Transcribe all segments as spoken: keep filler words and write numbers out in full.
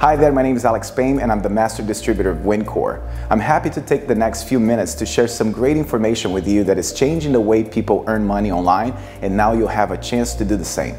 Hi there, my name is Alex Payne and I'm the Master Distributor of WinKore. I'm happy to take the next few minutes to share some great information with you that is changing the way people earn money online, and now you'll have a chance to do the same.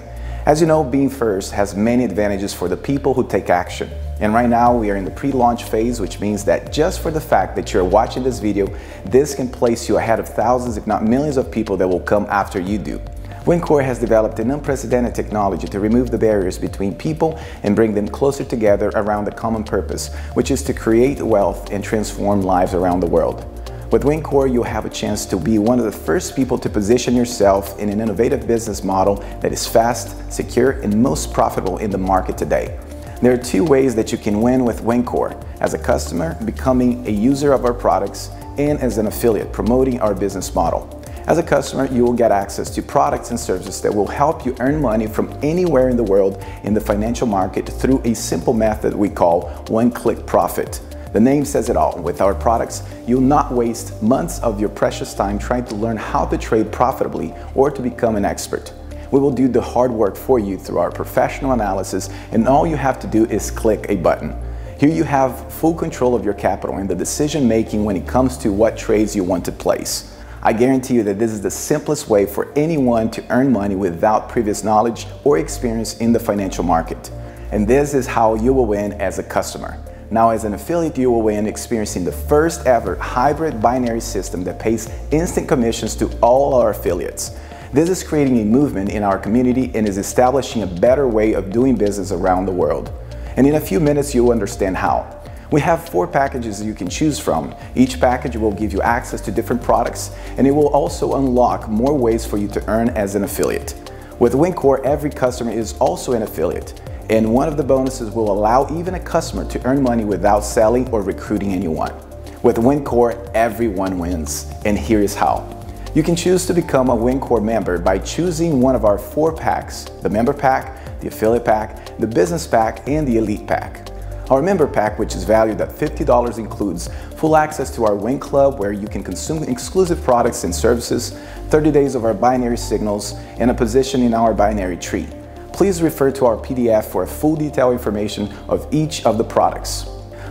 As you know, being first has many advantages for the people who take action. And right now we are in the pre-launch phase, which means that just for the fact that you're watching this video, this can place you ahead of thousands, if not millions of people that will come after you do. WinKore has developed an unprecedented technology to remove the barriers between people and bring them closer together around a common purpose, which is to create wealth and transform lives around the world. With WinKore, you'll have a chance to be one of the first people to position yourself in an innovative business model that is fast, secure, and most profitable in the market today. There are two ways that you can win with WinKore: as a customer, becoming a user of our products, and as an affiliate, promoting our business model. As a customer, you will get access to products and services that will help you earn money from anywhere in the world in the financial market through a simple method we call One-Click Profit. The name says it all. With our products, you'll not waste months of your precious time trying to learn how to trade profitably or to become an expert. We will do the hard work for you through our professional analysis, and all you have to do is click a button. Here you have full control of your capital and the decision-making when it comes to what trades you want to place. I guarantee you that this is the simplest way for anyone to earn money without previous knowledge or experience in the financial market. And this is how you will win as a customer. Now, as an affiliate, you will win experiencing the first ever hybrid binary system that pays instant commissions to all our affiliates. This is creating a movement in our community and is establishing a better way of doing business around the world. And in a few minutes, you'll understand how. We have four packages you can choose from. Each package will give you access to different products, and it will also unlock more ways for you to earn as an affiliate. With WinKore, every customer is also an affiliate, and one of the bonuses will allow even a customer to earn money without selling or recruiting anyone. With WinKore, everyone wins, and here is how. You can choose to become a WinKore member by choosing one of our four packs: the Member Pack, the Affiliate Pack, the Business Pack, and the Elite Pack. Our Member Pack, which is valued at fifty dollars, includes full access to our Win Club, where you can consume exclusive products and services, thirty days of our binary signals, and a position in our binary tree. Please refer to our P D F for full detailed information of each of the products.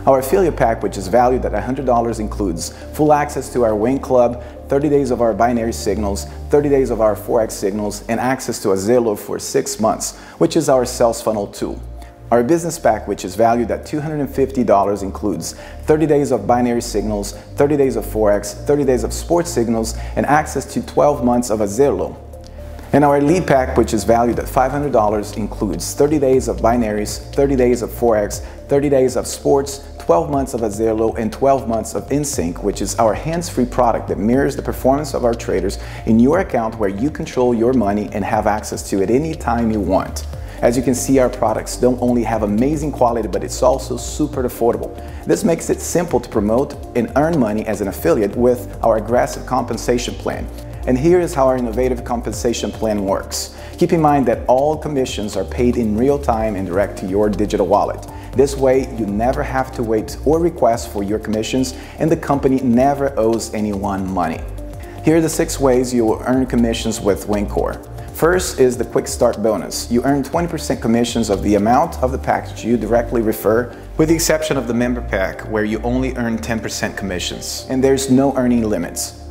Our Affiliate Pack, which is valued at one hundred dollars, includes full access to our Win Club, thirty days of our binary signals, thirty days of our Forex signals, and access to Azzurlo for six months, which is our sales funnel tool. Our Business Pack, which is valued at two hundred fifty dollars, includes thirty days of binary signals, thirty days of Forex, thirty days of sports signals, and access to twelve months of Azzurlo. And our Elite Pack, which is valued at five hundred dollars, includes thirty days of binaries, thirty days of Forex, thirty days of sports, twelve months of Azzurlo, and twelve months of InSync, which is our hands-free product that mirrors the performance of our traders in your account, where you control your money and have access to it any time you want. As you can see, our products don't only have amazing quality, but it's also super affordable. This makes it simple to promote and earn money as an affiliate with our aggressive compensation plan. And here is how our innovative compensation plan works. Keep in mind that all commissions are paid in real time and direct to your digital wallet. This way, you never have to wait or request for your commissions, and the company never owes anyone money. Here are the six ways you will earn commissions with WinKore. First is the Quick Start bonus. You earn twenty percent commissions of the amount of the package you directly refer, with the exception of the Member Pack, where you only earn ten percent commissions, and there's no earning limits.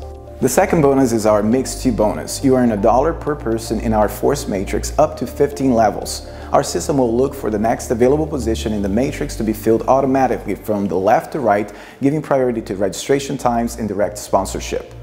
The second bonus is our Mixed two bonus. You earn a dollar per person in our force matrix up to fifteen levels. Our system will look for the next available position in the matrix to be filled automatically from the left to right, giving priority to registration times and direct sponsorship.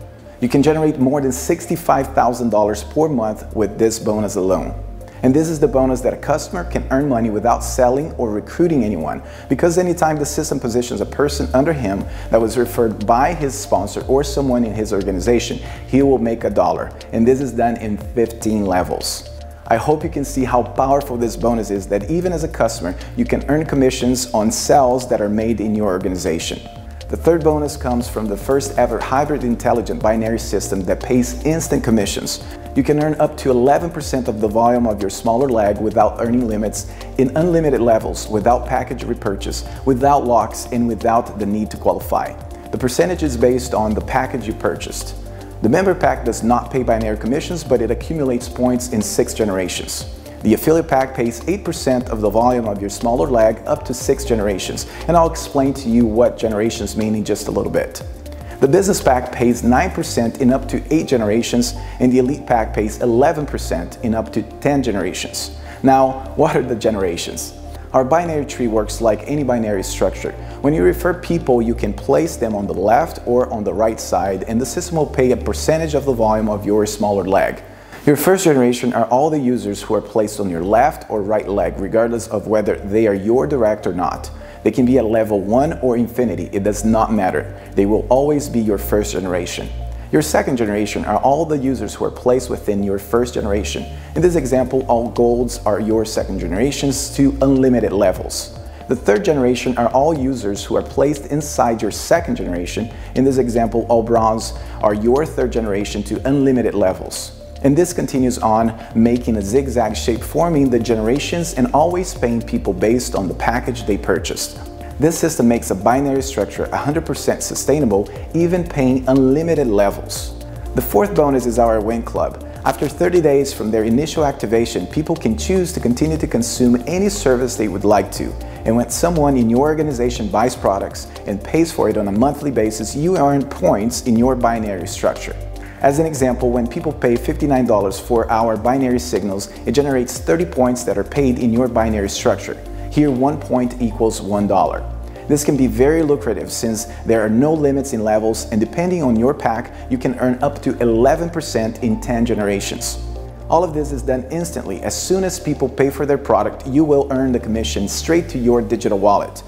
You can generate more than sixty-five thousand dollars per month with this bonus alone. And this is the bonus that a customer can earn money without selling or recruiting anyone, because anytime the system positions a person under him that was referred by his sponsor or someone in his organization, he will make a dollar. And this is done in fifteen levels. I hope you can see how powerful this bonus is, that even as a customer, you can earn commissions on sales that are made in your organization. The third bonus comes from the first ever hybrid intelligent binary system that pays instant commissions. You can earn up to eleven percent of the volume of your smaller leg without earning limits, in unlimited levels, without package repurchase, without locks, and without the need to qualify. The percentage is based on the package you purchased. The Member Pack does not pay binary commissions, but it accumulates points in six generations. The affiliate pack pays eight percent of the volume of your smaller leg up to six generations, and I'll explain to you what generations mean in just a little bit. The business pack pays nine percent in up to eight generations, and the elite pack pays eleven percent in up to ten generations. Now, what are the generations? Our binary tree works like any binary structure. When you refer people, you can place them on the left or on the right side, and the system will pay a percentage of the volume of your smaller leg. Your first generation are all the users who are placed on your left or right leg, regardless of whether they are your direct or not. They can be at level one or infinity, it does not matter. They will always be your first generation. Your second generation are all the users who are placed within your first generation. In this example, all golds are your second generations to unlimited levels. The third generation are all users who are placed inside your second generation. In this example, all bronze are your third generation to unlimited levels. And this continues on, making a zigzag shape, forming the generations and always paying people based on the package they purchased. This system makes a binary structure one hundred percent sustainable, even paying unlimited levels. The fourth bonus is our Win Club. After thirty days from their initial activation, people can choose to continue to consume any service they would like to. And when someone in your organization buys products and pays for it on a monthly basis, you earn points in your binary structure. As an example, when people pay fifty-nine dollars for our binary signals, it generates thirty points that are paid in your binary structure. Here, one point equals one dollar. This can be very lucrative since there are no limits in levels, and depending on your pack, you can earn up to eleven percent in ten generations. All of this is done instantly. As soon as people pay for their product, you will earn the commission straight to your digital wallet.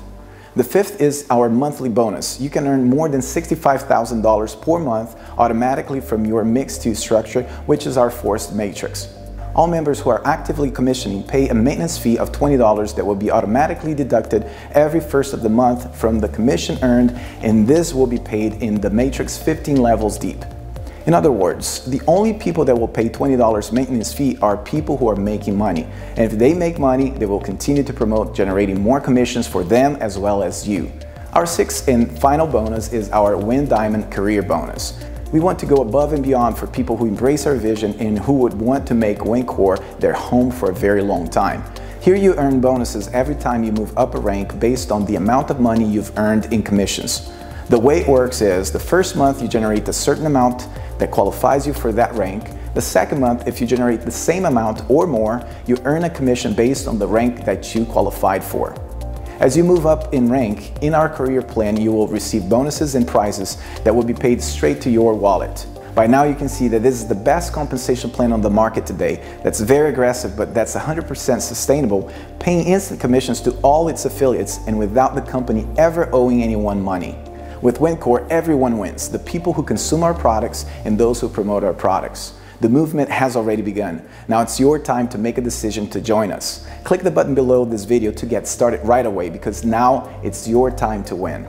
The fifth is our monthly bonus. You can earn more than sixty-five thousand dollars per month automatically from your Mixed two structure, which is our forced matrix. All members who are actively commissioning pay a maintenance fee of twenty dollars that will be automatically deducted every first of the month from the commission earned, and this will be paid in the matrix fifteen levels deep. In other words, the only people that will pay twenty dollars maintenance fee are people who are making money, and if they make money, they will continue to promote generating more commissions for them as well as you. Our sixth and final bonus is our Win Diamond Career Bonus. We want to go above and beyond for people who embrace our vision and who would want to make WinKore their home for a very long time. Here you earn bonuses every time you move up a rank based on the amount of money you've earned in commissions. The way it works is, the first month you generate a certain amount that qualifies you for that rank. The second month, if you generate the same amount or more, you earn a commission based on the rank that you qualified for. As you move up in rank, in our career plan, you will receive bonuses and prizes that will be paid straight to your wallet. By now you can see that this is the best compensation plan on the market today, that's very aggressive, but that's one hundred percent sustainable, paying instant commissions to all its affiliates and without the company ever owing anyone money. With WinKore, everyone wins, the people who consume our products and those who promote our products. The movement has already begun. Now it's your time to make a decision to join us. Click the button below this video to get started right away, because now it's your time to win.